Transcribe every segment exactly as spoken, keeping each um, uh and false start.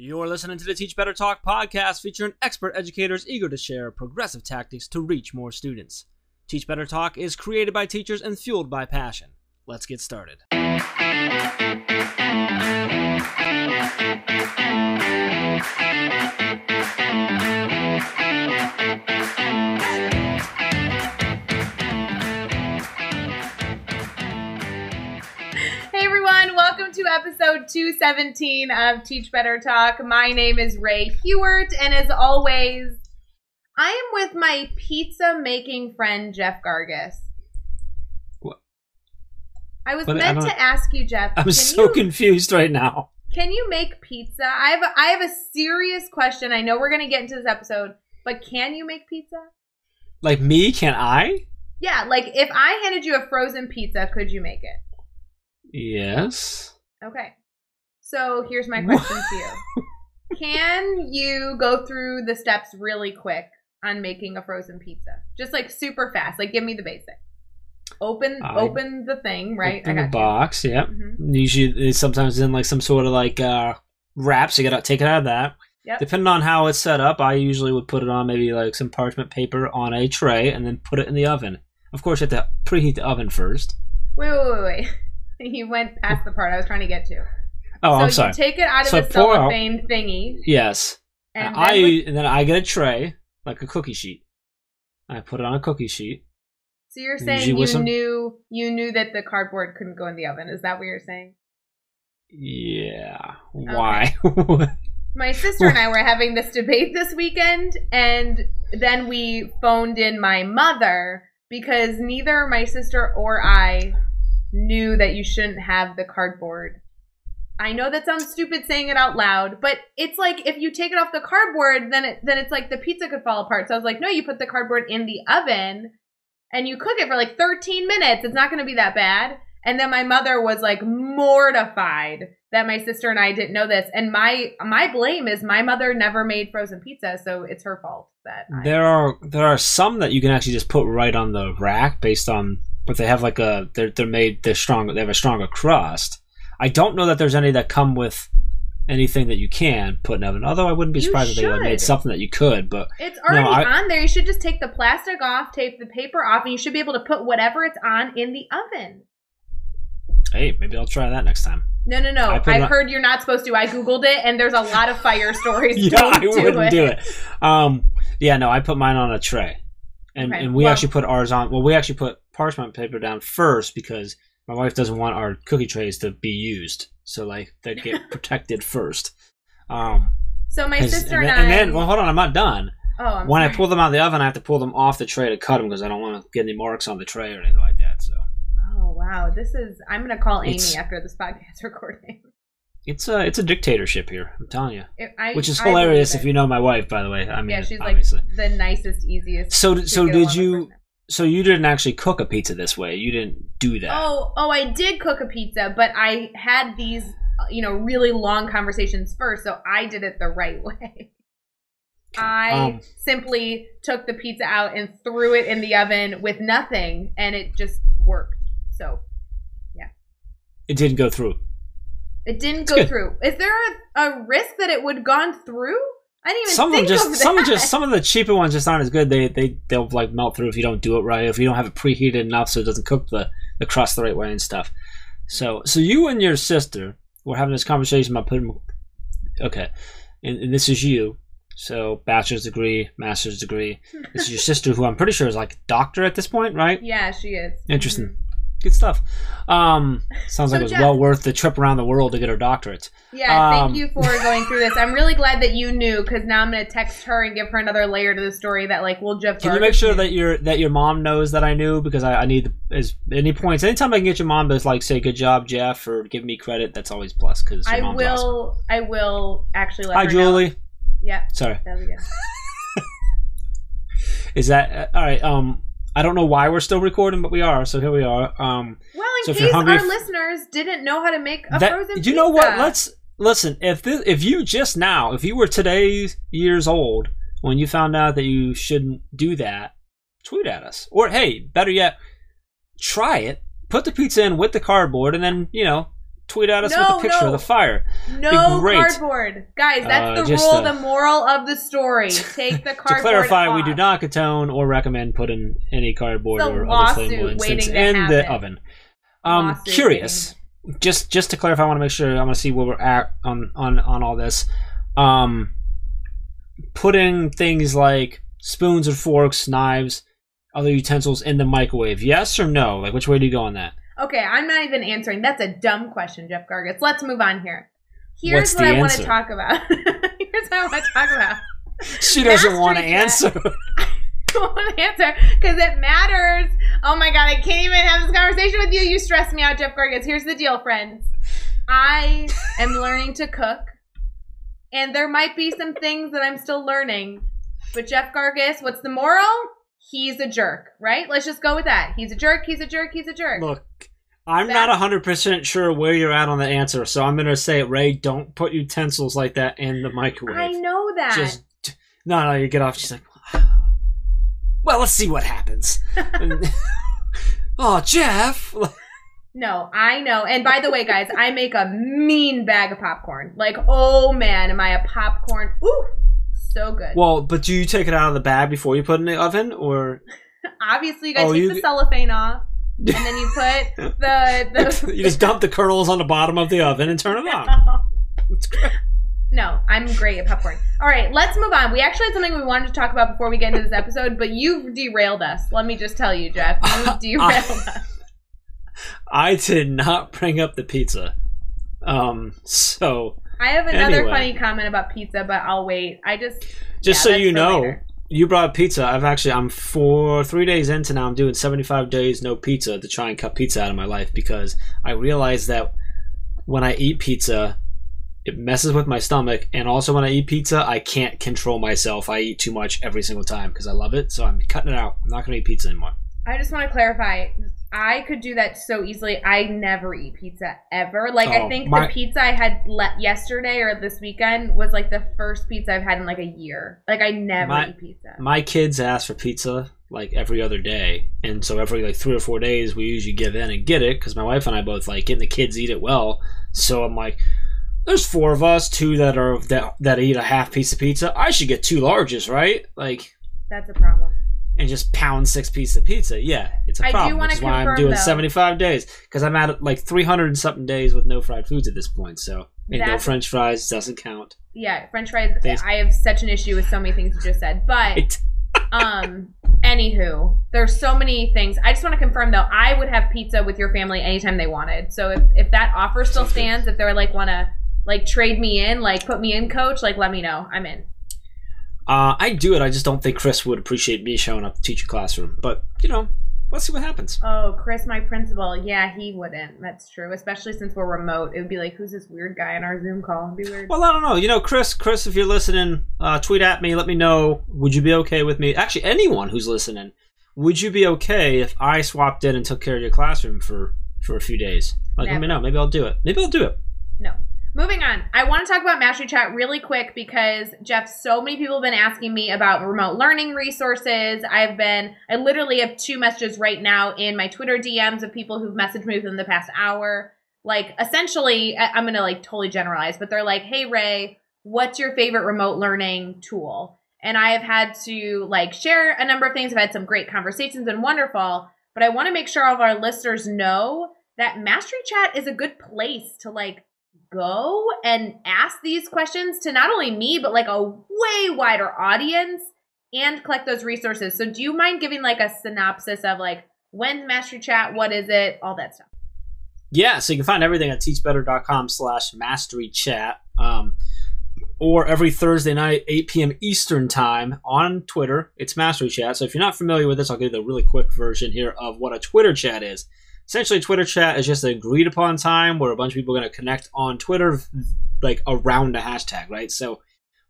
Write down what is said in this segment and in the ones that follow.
You're listening to the Teach Better Talk podcast, featuring expert educators eager to share progressive tactics to reach more students. Teach Better Talk is created by teachers and fueled by passion. Let's get started. Welcome to episode two seventeen of Teach Better Talk. My name is Ray Hewart, and as always, I am with my pizza-making friend, Jeff Gargas. What? I was but meant I to ask you, Jeff. I'm so you, confused right now. Can you make pizza? I have a, I have a serious question. I know we're going to get into this episode, but can you make pizza? Like me? Can I? Yeah, like if I handed you a frozen pizza, could you make it? Yes. Okay. So here's my question to you. Can you go through the steps really quick on making a frozen pizza? Just like super fast. Like give me the basics. Open I open the thing, right? Open I got the box, you. yeah. Mm-hmm. Usually it's sometimes in like some sort of like uh wrap, so you gotta take it out of that. Yep. Depending on how it's set up, I usually would put it on maybe like some parchment paper on a tray and then put it in the oven. Of course you have to preheat the oven first. Wait, wait, wait, wait. You went past the part I was trying to get to. Oh, so I'm sorry. So you take it out of so the cellophane out. thingy. Yes. And, and then I with, and then I get a tray, like a cookie sheet. I put it on a cookie sheet. So you're saying you some, knew you knew that the cardboard couldn't go in the oven. Is that what you're saying? Yeah. Okay. Why? My sister and I were having this debate this weekend, and then we phoned in my mother because neither my sister or I knew that you shouldn't have the cardboard. I know that sounds stupid saying it out loud, but it's like if you take it off the cardboard, then it then it's like the pizza could fall apart. So I was like, no, you put the cardboard in the oven and you cook it for like thirteen minutes. It's not going to be that bad. And then my mother was like mortified that my sister and I didn't know this. And my my blame is my mother never made frozen pizza, so it's her fault that I there are there are some that you can actually just put right on the rack based on. But they have like a they're they're made they're stronger they have a stronger crust. I don't know that there's any that come with anything that you can put in oven. Although I wouldn't be surprised if they like made something that you could. But it's already no, I, on there. You should just take the plastic off, tape the paper off, and you should be able to put whatever it's on in the oven. Hey, maybe I'll try that next time. No, no, no. I've on, heard you're not supposed to. I googled it, and there's a lot of fire stories. Yeah, Don't I do wouldn't it. do it. Um, yeah, no, I put mine on a tray, and okay. and we well, actually put ours on. Well, we actually put. parchment paper down first because my wife doesn't want our cookie trays to be used, so like they get protected first. Um, so my sister and, and, then, and I and then well hold on I'm not done. Oh, I'm when sorry. I pull them out of the oven, I have to pull them off the tray to cut them because I don't want to get any marks on the tray or anything like that. So oh wow, this is I'm gonna call Amy it's, after this podcast recording. It's a it's a dictatorship here, I'm telling you. It, I, Which is hilarious if you know my wife, by the way. I mean, yeah, she's obviously. like the nicest, easiest. So to so did you? So you didn't actually cook a pizza this way. You didn't do that. Oh, oh, I did cook a pizza, but I had these, you know, really long conversations first, so I did it the right way. I um, simply took the pizza out and threw it in the oven with nothing, and it just worked. So, yeah. It didn't go through. It didn't it's go good. through. Is there a, a risk that it would gone through? I didn't even some think just, of that. Some, just, some of the cheaper ones just aren't as good. They, they, they'll like melt through if you don't do it right, if you don't have it preheated enough so it doesn't cook the, the crust the right way and stuff. So so you and your sister were having this conversation about putting... Okay, and, and this is you. So bachelor's degree, master's degree. This is your sister who I'm pretty sure is like a doctor at this point, right? Yeah, she is. Interesting. Mm-hmm. Good stuff. Um, sounds so like it was Jeff, well worth the trip around the world to get her doctorate. Yeah, um, thank you for going through this. I'm really glad that you knew because now I'm going to text her and give her another layer to the story that like we'll Jeff. Can you make sure knew. that your that your mom knows that I knew because I, I need as any points anytime I can get your mom to like say good job Jeff or give me credit, that's always plus because I mom's will awesome. I will actually let Hi, her Julie. Know. Yeah. Sorry. That was good. Is that uh, all right? Um. I don't know why we're still recording, but we are, so here we are. Um, well, in so case hungry, our listeners didn't know how to make a that, frozen pizza. You know what? Let's listen. If this, if you just now, if you were today years old when you found out that you shouldn't do that, tweet at us. Or hey, better yet, try it. Put the pizza in with the cardboard, and then you know tweet at us no, with a picture no. of the fire. No cardboard. Guys, that's uh, the rule, the, the moral of the story. Take the cardboard To clarify, off. We do not condone or recommend putting any cardboard the or other flammable incense in happen. the oven. Um, lawsuit curious, waiting. just just to clarify, I want to make sure, I want to see where we're at on, on, on all this. Um, putting things like spoons and forks, knives, other utensils in the microwave, yes or no? Like, which way do you go on that? Okay, I'm not even answering. That's a dumb question, Jeff Gargas. Let's move on here. Here's What's what I answer? want to talk about. Here's what I want to talk about. She doesn't Mastery want to Chat. answer. I don't want to answer because it matters. Oh, my God. I can't even have this conversation with you. You stress me out, Jeff Gargas. Here's the deal, friends. I am learning to cook, and there might be some things that I'm still learning. But Jeff Gargas, what's the moral? He's a jerk, right? Let's just go with that. He's a jerk, he's a jerk, he's a jerk. Look, I'm That's not one hundred percent sure where you're at on the answer, so I'm going to say it, Ray. Don't put utensils like that in the microwave. I know that. Just, no, no, you get off. She's like, well, let's see what happens. Oh, Jeff. No, I know. And by the way, guys, I make a mean bag of popcorn. Like, oh, man, am I a popcorn? Ooh. So good. Well, but do you take it out of the bag before you put it in the oven, or? Obviously, you guys oh, take you... the cellophane off, and then you put the, the... You just dump the kernels on the bottom of the oven and turn it on. No, I'm great at popcorn. All right, let's move on. We actually had something we wanted to talk about before we get into this episode, but you've derailed us. Let me just tell you, Jeff, you've derailed us. I did not bring up the pizza, um, so. I have another anyway. funny comment about pizza, but I'll wait. I just just yeah, so you know, later. you brought pizza. I've actually I'm four three days into now. I'm doing seventy-five days no pizza to try and cut pizza out of my life because I realized that when I eat pizza, it messes with my stomach, and also when I eat pizza, I can't control myself. I eat too much every single time because I love it. So I'm cutting it out. I'm not going to eat pizza anymore. I just want to clarify. I could do that so easily. I never eat pizza ever. Like, oh, I think my, the pizza I had le- yesterday or this weekend was, like, the first pizza I've had in, like, a year. Like, I never my, eat pizza. My kids ask for pizza, like, every other day. And so every, like, three or four days we usually give in and get it because my wife and I both like it and the kids eat it well. So I'm like, there's four of us, two that are that, that eat a half piece of pizza. I should get two larges, right? Like, that's a problem. And just pound six pieces of pizza. Yeah, it's a problem. I do want to confirm, why I'm doing though, seventy-five days because I'm at like three hundred and something days with no fried foods at this point. So and no French fries doesn't count. Yeah, French fries. They, I have such an issue with so many things you just said. But um, anywho, there's so many things. I just want to confirm though. I would have pizza with your family anytime they wanted. So if if that offer still so stands, good. if they're like want to like trade me in, like put me in, coach, like let me know. I'm in. Uh, I do it. I just don't think Chris would appreciate me showing up to teach a classroom. But, you know, let's see what happens. Oh, Chris, my principal. Yeah, he wouldn't. That's true. Especially since we're remote. It would be like, who's this weird guy on our Zoom call? It would be weird. Well, I don't know. You know, Chris, Chris, if you're listening, uh, tweet at me. Let me know. Would you be okay with me? Actually, anyone who's listening, would you be okay if I swapped in and took care of your classroom for, for a few days? Like, Never. let me know. Maybe I'll do it. Maybe I'll do it. No. Moving on, I want to talk about Mastery Chat really quick because, Jeff, so many people have been asking me about remote learning resources. I've been, I literally have two messages right now in my Twitter D Ms of people who've messaged me within the past hour. Like, essentially, I'm going to, like, totally generalize, but they're like, hey, Ray, what's your favorite remote learning tool? And I have had to, like, share a number of things. I've had some great conversations and wonderful, but I want to make sure all of our listeners know that Mastery Chat is a good place to, like, go and ask these questions to not only me, but like a way wider audience and collect those resources. So do you mind giving like a synopsis of like when's Mastery Chat, what is it, all that stuff? Yeah, so you can find everything at teachbetter.com slash Mastery Chat um, or every Thursday night, eight p.m. Eastern time on Twitter. It's Mastery Chat. So if you're not familiar with this, I'll give you the really quick version here of what a Twitter chat is. Essentially, Twitter chat is just an agreed-upon time where a bunch of people are going to connect on Twitter like around a hashtag, right? So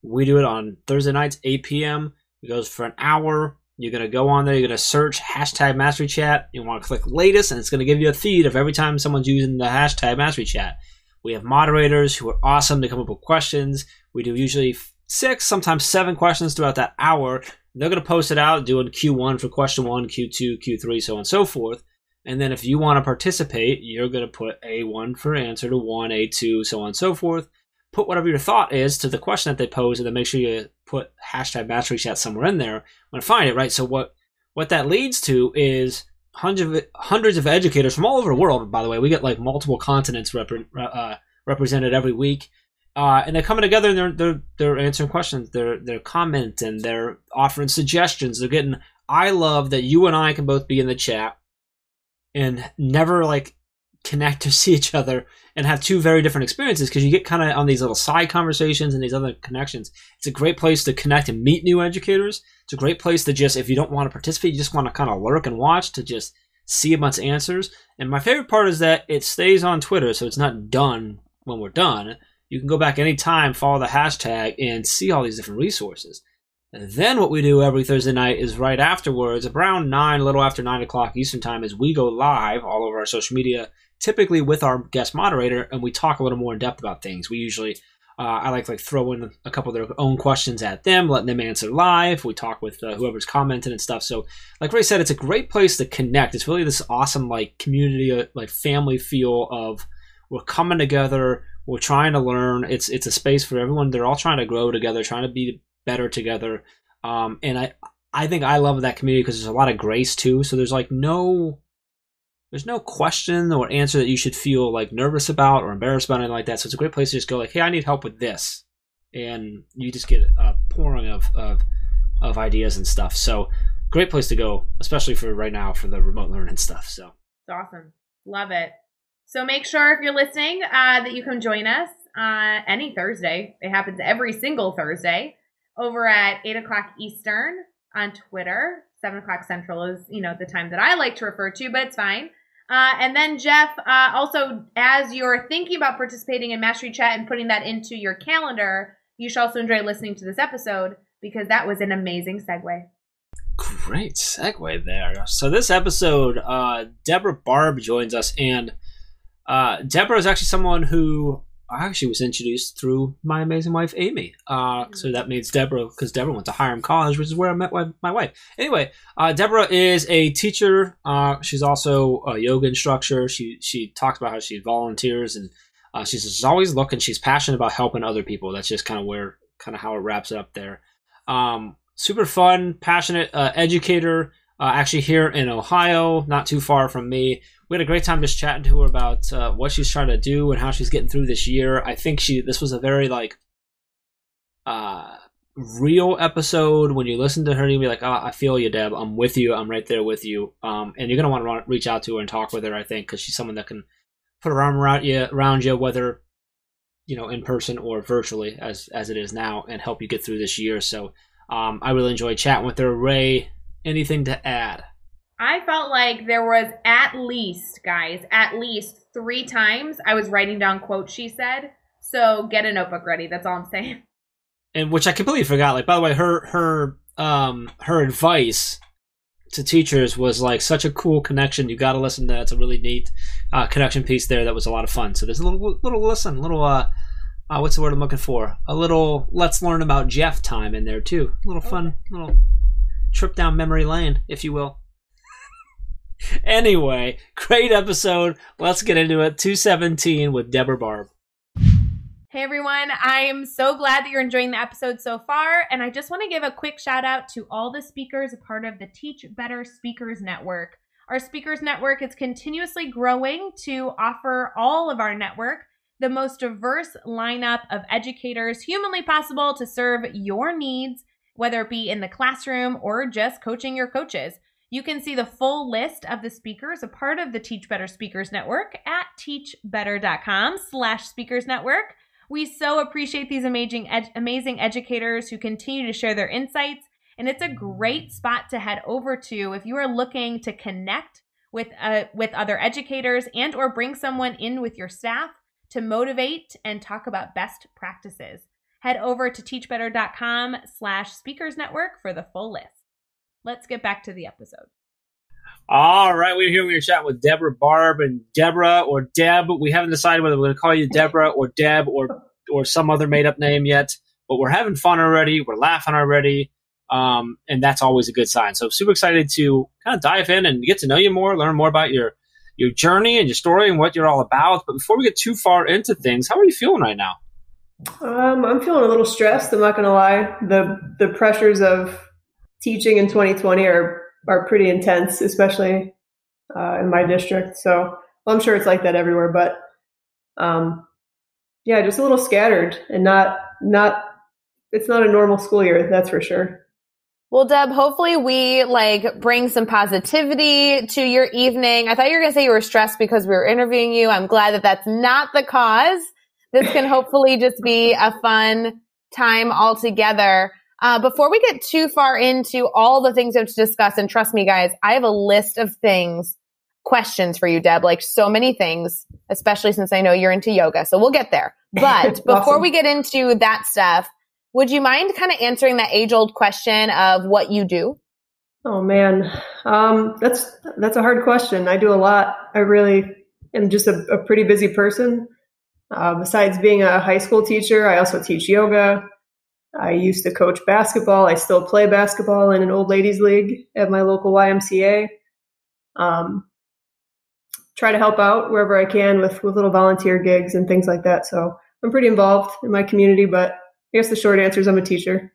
we do it on Thursday nights, eight p.m. It goes for an hour. You're going to go on there. You're going to search hashtag Mastery Chat. You want to click latest, and it's going to give you a feed of every time someone's using the hashtag Mastery Chat. We have moderators who are awesome to come up with questions. We do usually six, sometimes seven questions throughout that hour. They're going to post it out, doing Q one for question one, Q two, Q three, so on and so forth. And then if you want to participate, you're going to put A one for answer to one, A two, so on and so forth. Put whatever your thought is to the question that they pose, and then make sure you put hashtag Mastery Chat somewhere in there. I'm going to find it, right? So what, what that leads to is hundreds of, hundreds of educators from all over the world, by the way. We get like multiple continents rep, uh, represented every week. Uh, and they're coming together, and they're, they're, they're answering questions, they're, they're commenting, they're offering suggestions. They're getting, I love that you and I can both be in the chat and never like connect or see each other and have two very different experiences, because you get kind of on these little side conversations and these other connections. It's a great place to connect and meet new educators. It's a great place to just, if you don't want to participate, you just want to kind of lurk and watch, to just see a bunch of answers. And my favorite part is that it stays on Twitter, so it's not done when we're done. You can go back anytime, follow the hashtag, and see all these different resources. And then what we do every Thursday night is right afterwards, around nine, a little after nine o'clock Eastern time, is we go live all over our social media, typically with our guest moderator, and we talk a little more in depth about things. We usually, uh, I like to like, throw in a couple of their own questions at them, letting them answer live. We talk with uh, whoever's commenting and stuff. So like Ray said, it's a great place to connect. It's really this awesome like community, uh, like family feel of we're coming together, we're trying to learn. It's, it's a space for everyone. They're all trying to grow together, trying to be better together, um and i i think I love that community because there's a lot of grace too. So there's like no there's no question or answer that you should feel like nervous about or embarrassed about, anything like that. So it's a great place to just go like, hey, I need help with this, and you just get a pouring of of of ideas and stuff. So great place to go, especially for right now for the remote learning stuff. So it's awesome, love it. So make sure if you're listening uh that you can join us uh any Thursday. It happens every single Thursday over at eight o'clock Eastern on Twitter. seven o'clock Central is, you know, the time that I like to refer to, but it's fine. Uh, and then, Jeff, uh, also, as you're thinking about participating in Mastery Chat and putting that into your calendar, you should also enjoy listening to this episode, because that was an amazing segue. Great segue there. So this episode, uh, Debra Barb joins us, and uh, Debra is actually someone who I actually was introduced through my amazing wife, Amy. Uh, so that means Debra, because Debra went to Hiram College, which is where I met my wife. Anyway, uh, Debra is a teacher. Uh, she's also a yoga instructor. She she talks about how she volunteers, and uh, she's just always looking. She's passionate about helping other people. That's just kind of where, kind of how it wraps it up there. Um, super fun, passionate uh, educator. Uh, actually here in Ohio, not too far from me. We had a great time just chatting to her about uh, what she's trying to do and how she's getting through this year. I think she this was a very like uh, real episode. When you listen to her, you'll be like, oh, I feel you, Deb. I'm with you. I'm right there with you. Um, and you're going to want to run, reach out to her and talk with her, I think, because she's someone that can put her arm around you, around you, whether you know in person or virtually as, as it is now, and help you get through this year. So um, I really enjoyed chatting with her. Ray, anything to add? I felt like there was at least, guys, at least three times I was writing down quotes she said. So get a notebook ready. That's all I'm saying. And which I completely forgot. Like, by the way, her her um her advice to teachers was like such a cool connection. You got to listen to that. It's a really neat uh, connection piece there. That was a lot of fun. So there's a little little listen, little uh, uh what's the word I'm looking for? A little let's learn about Jeff time in there too. A little fun, okay. Little trip down memory lane, if you will. Anyway, great episode. Let's get into it. two seventeen with Debra Barb. Hey everyone, I am so glad that you're enjoying the episode so far, and I just want to give a quick shout out to all the speakers a part of the Teach Better Speakers Network. Our Speakers Network is continuously growing to offer all of our network the most diverse lineup of educators humanly possible to serve your needs, whether it be in the classroom or just coaching your coaches. You can see the full list of the speakers, a part of the Teach Better Speakers Network, at teachbetter.com slash speakers network. We so appreciate these amazing, ed- amazing educators who continue to share their insights, and it's a great spot to head over to if you are looking to connect with, uh, with other educators and or bring someone in with your staff to motivate and talk about best practices. Head over to teachbetter.com slash speakers network for the full list. Let's get back to the episode. All right, we're here. We're going to chat with Debra Barb, and Debra or Deb. We haven't decided whether we're going to call you Debra or Deb or or some other made-up name yet, but we're having fun already. We're laughing already, um, and that's always a good sign. So super excited to kind of dive in and get to know you more, learn more about your your journey and your story and what you're all about. But before we get too far into things, how are you feeling right now? Um, I'm feeling a little stressed. I'm not going to lie. The the pressures of teaching in twenty twenty are, are pretty intense, especially uh, in my district. So well, I'm sure it's like that everywhere, but um, yeah, just a little scattered and not, not, it's not a normal school year. That's for sure. Well, Deb, hopefully we like bring some positivity to your evening. I thought you were going to say you were stressed because we were interviewing you. I'm glad that that's not the cause. This can hopefully just be a fun time altogether. Uh, before we get too far into all the things we have to discuss, and trust me, guys, I have a list of things, questions for you, Deb, like so many things, especially since I know you're into yoga. So we'll get there. But before awesome. we get into that stuff, would you mind kind of answering that age-old question of what you do? Oh, man. Um, that's that's a hard question. I do a lot. I really am just a, a pretty busy person. Uh, besides being a high school teacher, I also teach yoga. I used to coach basketball. I still play basketball in an old ladies league at my local Y M C A. Um, try to help out wherever I can with, with little volunteer gigs and things like that. So I'm pretty involved in my community, but I guess the short answer is I'm a teacher.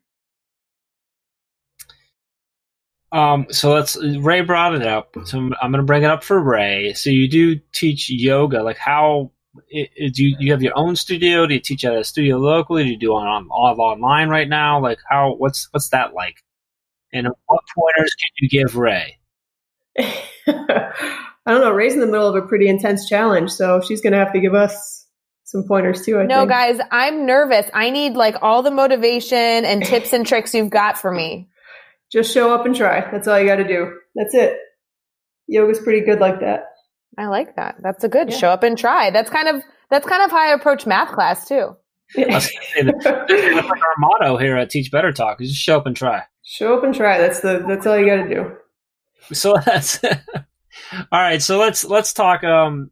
Um, so let's, Ray brought it up. So I'm, I'm going to bring it up for Ray. So you do teach yoga. Like how it, it, do you, you have your own studio? Do you teach at a studio locally? Do you do on, on all online right now? Like how, what's, what's that like? And what pointers can you give Ray? I don't know. Ray's in the middle of a pretty intense challenge. So she's going to have to give us some pointers too, I no, think. No, guys, I'm nervous. I need like all the motivation and tips and tricks you've got for me. Just show up and try. That's all you got to do. That's it. Yoga's pretty good like that. I like that. That's a good yeah. show up and try. That's kind of that's kind of how I approach math class too. That's our motto here at Teach Better Talk. Is just show up and try. Show up and try. That's the that's all you got to do. So that's all right. So let's let's talk. Um,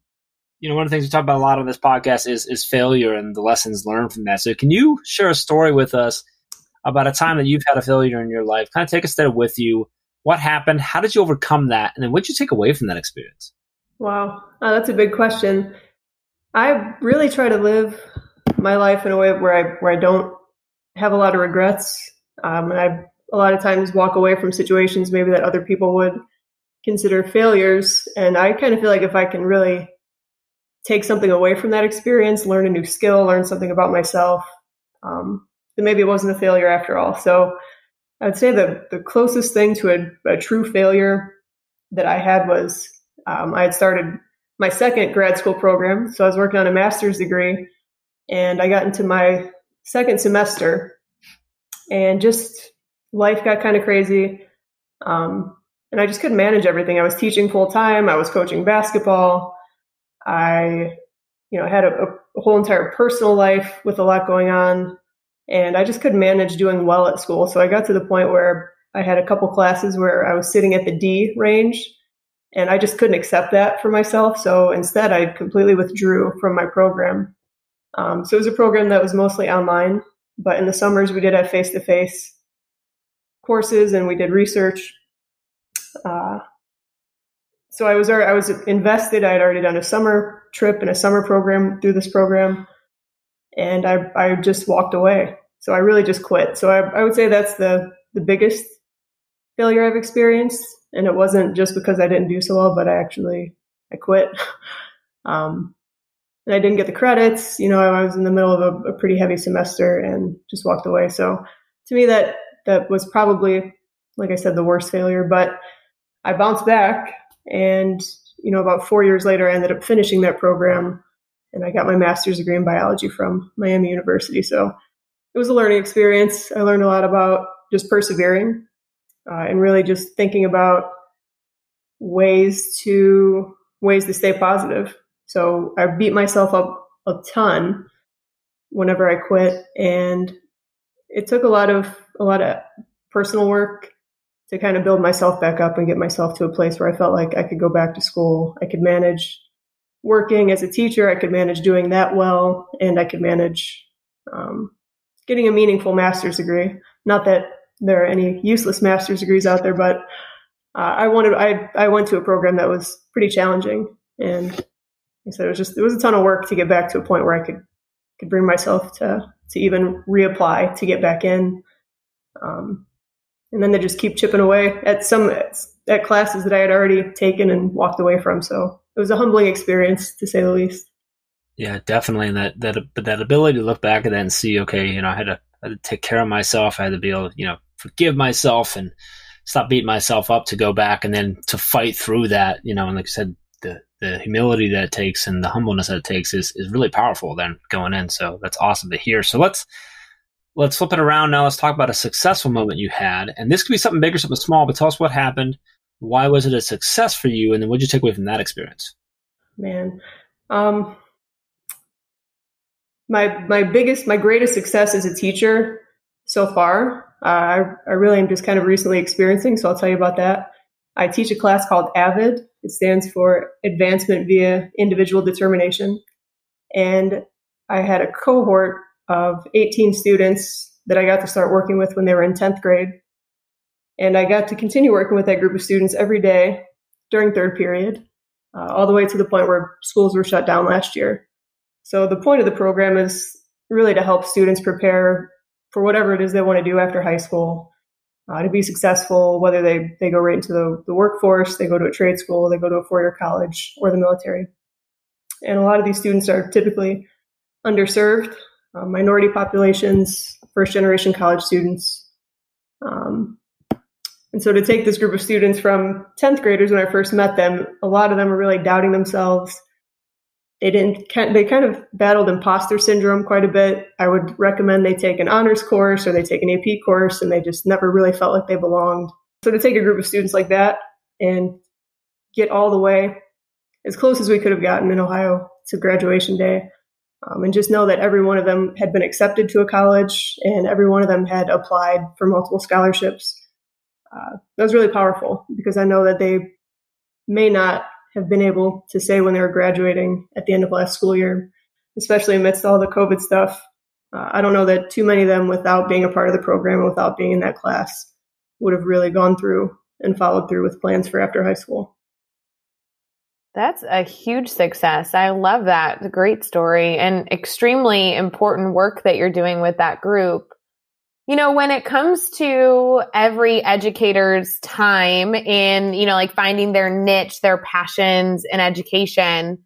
You know, one of the things we talk about a lot on this podcast is is failure and the lessons learned from that. So can you share a story with us about a time that you've had a failure in your life? Kind of take us there with you. What happened? How did you overcome that? And then what did you take away from that experience? Wow. Oh, that's a big question. I really try to live my life in a way where I where I don't have a lot of regrets. Um, and I a lot of times walk away from situations maybe that other people would consider failures. And I kind of feel like if I can really take something away from that experience, learn a new skill, learn something about myself, um, then maybe it wasn't a failure after all. So I would say the, the closest thing to a, a true failure that I had was um, I had started my second grad school program. So I was working on a master's degree and I got into my second semester and just life got kind of crazy. Um, and I just couldn't manage everything. I was teaching full time. I was coaching basketball. I, you know, had a, a whole entire personal life with a lot going on, and I just couldn't manage doing well at school. So I got to the point where I had a couple classes where I was sitting at the D range, and I just couldn't accept that for myself. So instead, I completely withdrew from my program. Um, so it was a program that was mostly online, but in the summers, we did have face-to-face courses, and we did research. Uh So I was I was invested. I had already done a summer trip and a summer program through this program, and I I just walked away. So I really just quit. So I, I would say that's the, the biggest failure I've experienced, and it wasn't just because I didn't do so well, but I actually I quit, um, and I didn't get the credits. You know, I was in the middle of a, a pretty heavy semester and just walked away. So to me, that that was probably, like I said, the worst failure. But I bounced back. And, you know, about four years later, I ended up finishing that program and I got my master's degree in biology from Miami University. So it was a learning experience. I learned a lot about just persevering uh, and really just thinking about ways to ways to stay positive. So I beat myself up a ton whenever I quit. And it took a lot of a lot of personal work to kind of build myself back up and get myself to a place where I felt like I could go back to school. I could manage working as a teacher. I could manage doing that well. And I could manage um, getting a meaningful master's degree. Not that there are any useless master's degrees out there, but uh, I wanted, I, I went to a program that was pretty challenging And like I said, it was just, it was a ton of work to get back to a point where I could, could bring myself to, to even reapply to get back in. Um, and then they just keep chipping away at some, at, at classes that I had already taken and walked away from. So it was a humbling experience, to say the least. Yeah, definitely. And that, that, but that ability to look back at that and see, okay, you know, I had to, I had to take care of myself. I had to be able to, you know, forgive myself and stop beating myself up to go back and then to fight through that, you know, and like I said, the, the humility that it takes and the humbleness that it takes is, is really powerful then going in. So that's awesome to hear. So let's, let's flip it around now. Let's talk about a successful moment you had. And this could be something big or something small, but tell us what happened. Why was it a success for you? And then what did you take away from that experience? Man, um, my my biggest, my greatest success as a teacher so far, uh, I, I really am just kind of recently experiencing, so I'll tell you about that. I teach a class called A V I D. It stands for Advancement Via Individual Determination. And I had a cohort of eighteen students that I got to start working with when they were in tenth grade. And I got to continue working with that group of students every day during third period, uh, all the way to the point where schools were shut down last year. So the point of the program is really to help students prepare for whatever it is they want to do after high school, uh, to be successful, whether they, they go right into the, the workforce, they go to a trade school, they go to a four-year college, or the military. And a lot of these students are typically underserved, Uh, minority populations, first-generation college students. Um, and so to take this group of students from tenth graders when I first met them, a lot of them were really doubting themselves. They didn't. They kind of battled imposter syndrome quite a bit. I would recommend they take an honors course or they take an A P course, and they just never really felt like they belonged. So to take a group of students like that and get all the way as close as we could have gotten in Ohio to graduation day, Um, and just know that every one of them had been accepted to a college and every one of them had applied for multiple scholarships. Uh, that was really powerful because I know that they may not have been able to say when they were graduating at the end of last school year, especially amidst all the COVID stuff. Uh, I don't know that too many of them, without being a part of the program and without being in that class, would have really gone through and followed through with plans for after high school. That's a huge success. I love that. Great story and extremely important work that you're doing with that group. You know, when it comes to every educator's time in, you know, like finding their niche, their passions in education,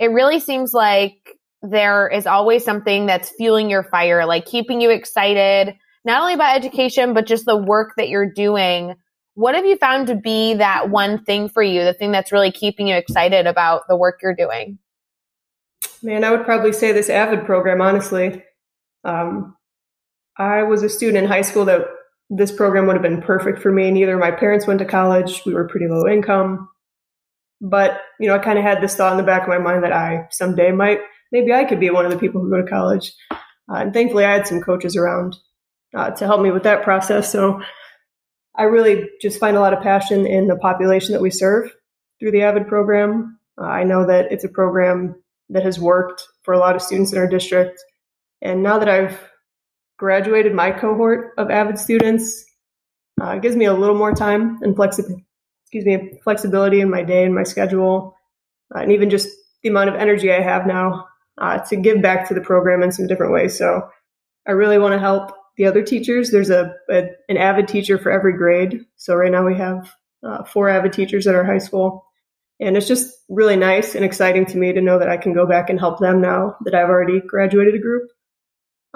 it really seems like there is always something that's fueling your fire, like keeping you excited, not only about education, but just the work that you're doing. What have you found to be that one thing for you, the thing that's really keeping you excited about the work you're doing? Man, I would probably say this A V I D program, honestly. Um, I was a student in high school that this program would have been perfect for me. Neither of my parents went to college. We were pretty low income. But, you know, I kind of had this thought in the back of my mind that I someday might, maybe I could be one of the people who go to college. Uh, and thankfully, I had some coaches around uh, to help me with that process. So I really just find a lot of passion in the population that we serve through the A V I D program. Uh, I know that it's a program that has worked for a lot of students in our district. And now that I've graduated my cohort of A V I D students, uh, it gives me a little more time and flexi- excuse me, flexibility in my day and my schedule, uh, and even just the amount of energy I have now uh, to give back to the program in some different ways. So I really want to help the other teachers. There's a, a an A V I D teacher for every grade. So right now we have uh, four A V I D teachers at our high school. And it's just really nice and exciting to me to know that I can go back and help them now that I've already graduated a group,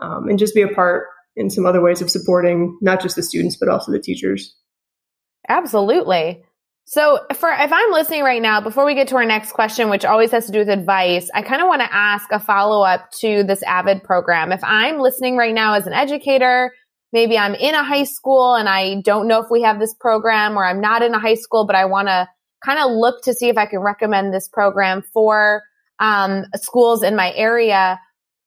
um, and just be a part in some other ways of supporting not just the students, but also the teachers. Absolutely. So for if I'm listening right now, before we get to our next question, which always has to do with advice, I kind of want to ask a follow-up to this A V I D program. If I'm listening right now as an educator, maybe I'm in a high school and I don't know if we have this program, or I'm not in a high school, but I want to kind of look to see if I can recommend this program for um, schools in my area.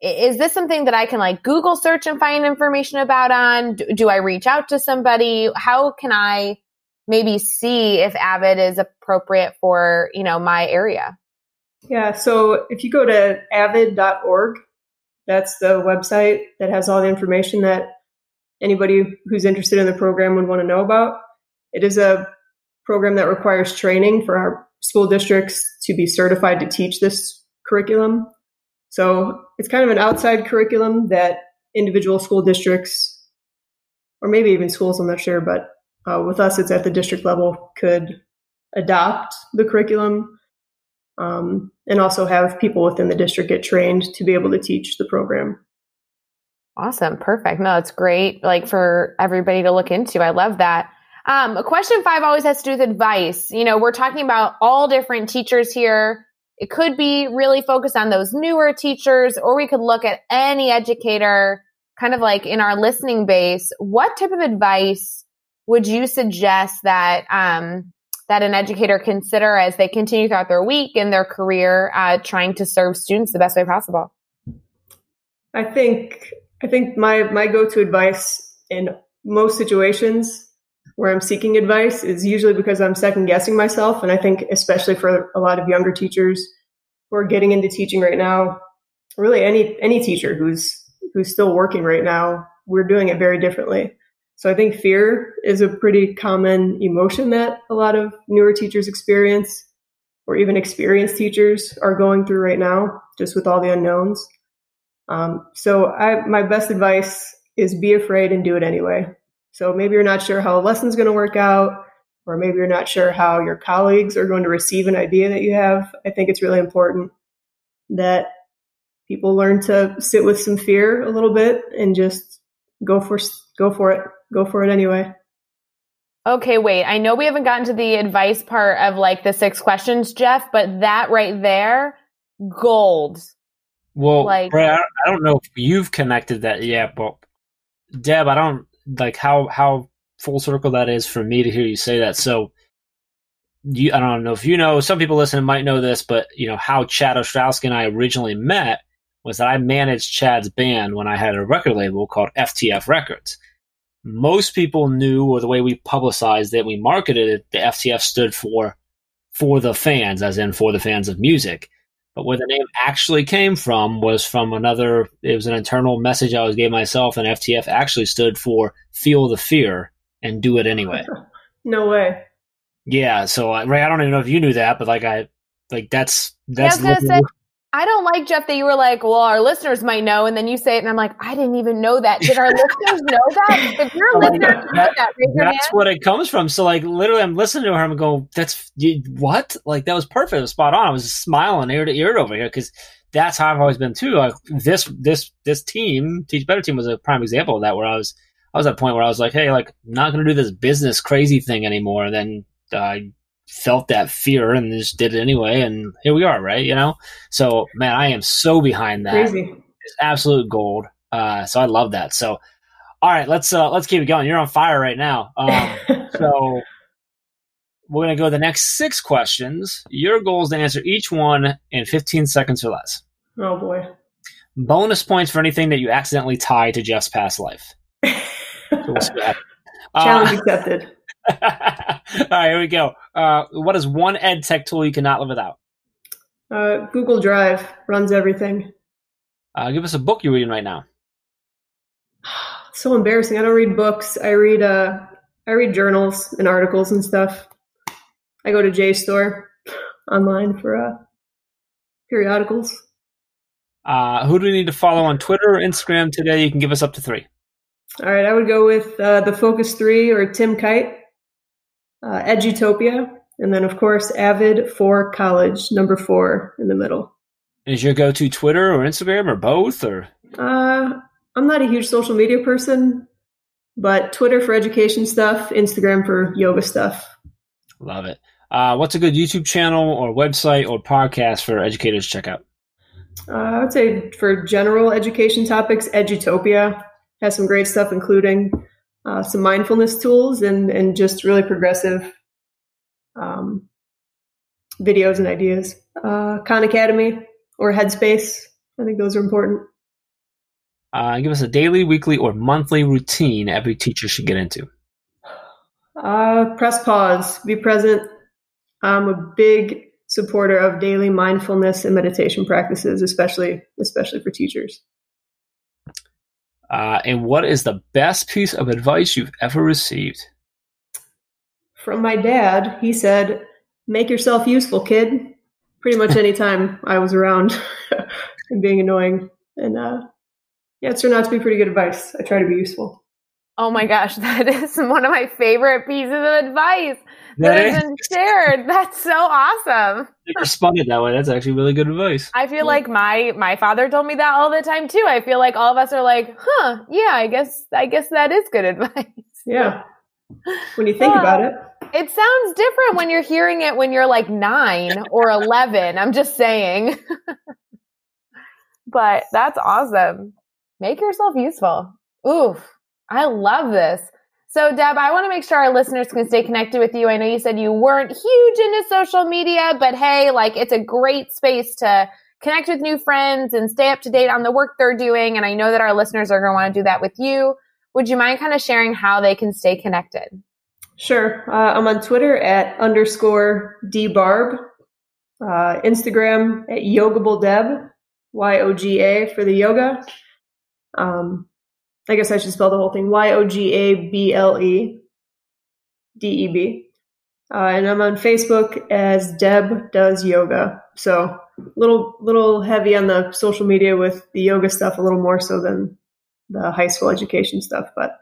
Is this something that I can like Google search and find information about on? Do, do I reach out to somebody? How can I maybe see if A V I D is appropriate for, you know, my area? Yeah. So if you go to avid dot org, that's the website that has all the information that anybody who's interested in the program would want to know about. It is a program that requires training for our school districts to be certified to teach this curriculum. So it's kind of an outside curriculum that individual school districts, or maybe even schools, I'm not sure, but uh, with us, it's at the district level, could adopt the curriculum um, and also have people within the district get trained to be able to teach the program. Awesome. Perfect. No, it's great. Like for everybody to look into. I love that. Um, question five always has to do with advice. You know, we're talking about all different teachers here. It could be really focused on those newer teachers, or we could look at any educator kind of like in our listening base. What type of advice would you suggest that, um, that an educator consider as they continue throughout their week and their career, uh, trying to serve students the best way possible? I think, I think my, my go-to advice in most situations where I'm seeking advice is usually because I'm second guessing myself. And I think especially for a lot of younger teachers who are getting into teaching right now, really any, any teacher who's, who's still working right now, we're doing it very differently. So I think fear is a pretty common emotion that a lot of newer teachers experience, or even experienced teachers are going through right now, just with all the unknowns. Um, so I, my best advice is be afraid and do it anyway. So maybe you're not sure how a lesson's going to work out, or maybe you're not sure how your colleagues are going to receive an idea that you have. I think it's really important that people learn to sit with some fear a little bit and just go for go for it. Go for it anyway. Okay, wait. I know we haven't gotten to the advice part of like the six questions, Jeff, but that right there, gold. Well, like, Brad, I don't know if you've connected that yet, but Deb, I don't... like how, how full circle that is for me to hear you say that. So you, I don't know if you know, some people listening might know this, but you know how Chad Ostrowski and I originally met was that I managed Chad's band when I had a record label called F T F Records. Most people knew, or the way we publicized it, we marketed it, the F T F stood for for the fans, as in for the fans of music. But where the name actually came from was from another, it was an internal message I always gave myself, and F T F actually stood for feel the fear and do it anyway. No way. Yeah. So I, Ray, I don't even know if you knew that, but like I, like that's, that's. Yeah, I, was gonna say, I don't like, Jeff, that you were like, well, our listeners might know. And then you say it and I'm like, I didn't even know that. Did our listeners know that? If you're a listener, you know that. Raise your hand. That's what it comes from. So like literally I'm listening to her. I'm going, that's you, what? Like that was perfect. It was spot on. I was smiling ear to ear over here because that's how I've always been too. Like this, this, this team, Teach Better Team was a prime example of that, where I was, I was at a point where I was like, hey, like I'm not going to do this business crazy thing anymore. And then I uh, felt that fear and just did it anyway, and here we are, right? You know, so man, I am so behind that. Crazy. It's absolute gold. Uh, so I love that. So, all right, let's uh, let's keep it going. You're on fire right now. Um, so we're gonna go to the next six questions. Your goal is to answer each one in fifteen seconds or less. Oh boy! Bonus points for anything that you accidentally tie to Jeff's past life. Challenge uh, accepted. All right, here we go. Uh, what is one ed tech tool you cannot live without? Uh, Google Drive runs everything. Uh, give us a book you're reading right now. So embarrassing. I don't read books. I read uh, I read journals and articles and stuff. I go to J STOR online for uh, periodicals. Uh, who do we need to follow on Twitter or Instagram today? You can give us up to three. All right, I would go with uh, the Focus three or Tim Kight. Uh, Edutopia, and then, of course, AVID for college, number four in the middle. Is your go-to Twitter or Instagram or both? Or uh, I'm not a huge social media person, but Twitter for education stuff, Instagram for yoga stuff. Love it. Uh, what's a good YouTube channel or website or podcast for educators to check out? Uh, I would say for general education topics, Edutopia has some great stuff, including Uh, some mindfulness tools and, and just really progressive um, videos and ideas. Uh, Khan Academy or Headspace. I think those are important. Uh, give us a daily, weekly, or monthly routine every teacher should get into. Uh, press pause. Be present. I'm a big supporter of daily mindfulness and meditation practices, especially especially for teachers. Uh, and what is the best piece of advice you've ever received? From my dad, he said, make yourself useful, kid. Pretty much any time I was around and being annoying. And uh, yeah, it turned out to be pretty good advice. I try to be useful. Oh my gosh, that is one of my favorite pieces of advice that has been shared. That's so awesome. You responded that way. That's actually really good advice. I feel yeah. like my my father told me that all the time too. I feel like all of us are like, huh, yeah, I guess I guess that is good advice. Yeah. When you think well, about it. It sounds different when you're hearing it when you're like nine or eleven. I'm just saying. But that's awesome. Make yourself useful. Oof. I love this. So, Deb, I want to make sure our listeners can stay connected with you. I know you said you weren't huge into social media, but hey, like it's a great space to connect with new friends and stay up to date on the work they're doing. And I know that our listeners are going to want to do that with you. Would you mind kind of sharing how they can stay connected? Sure. Uh, I'm on Twitter at underscore dbarb, uh, Instagram at yogabled, Y O G A for the yoga. Um, I guess I should spell the whole thing. Y O G A B L E D E B. Uh, and I'm on Facebook as Deb Does Yoga. So a little, little heavy on the social media with the yoga stuff, a little more so than the high school education stuff. But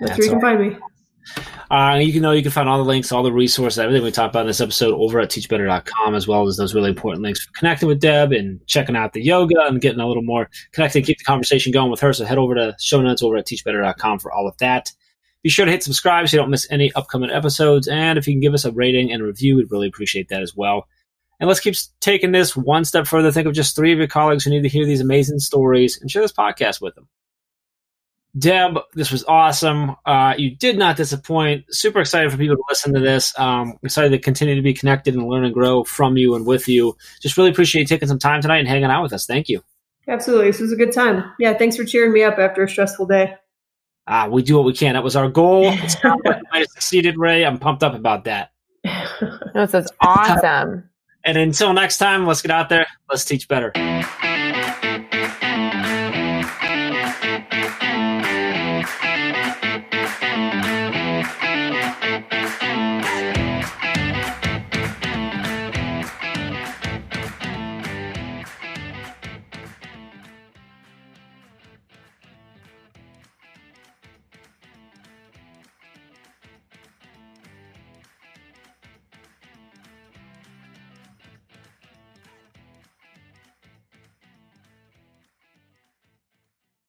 that's, that's where you can find me. Uh, you can know you can find all the links, all the resources, everything we talked about in this episode over at teach better dot com, as well as those really important links for connecting with Deb and checking out the yoga and getting a little more connected, keep the conversation going with her. So head over to show notes over at teach better dot com for all of that. Be sure to hit subscribe so you don't miss any upcoming episodes. And if you can give us a rating and review, we'd really appreciate that as well. And let's keep taking this one step further. Think of just three of your colleagues who need to hear these amazing stories and share this podcast with them. Deb, this was awesome. Uh, you did not disappoint. Super excited for people to listen to this. Um, excited to continue to be connected and learn and grow from you and with you. Just really appreciate you taking some time tonight and hanging out with us. Thank you. Absolutely. This was a good time. Yeah, thanks for cheering me up after a stressful day. Uh, we do what we can. That was our goal. It's not like I succeeded, Ray. I'm pumped up about that. This is awesome. And until next time, let's get out there. Let's teach better.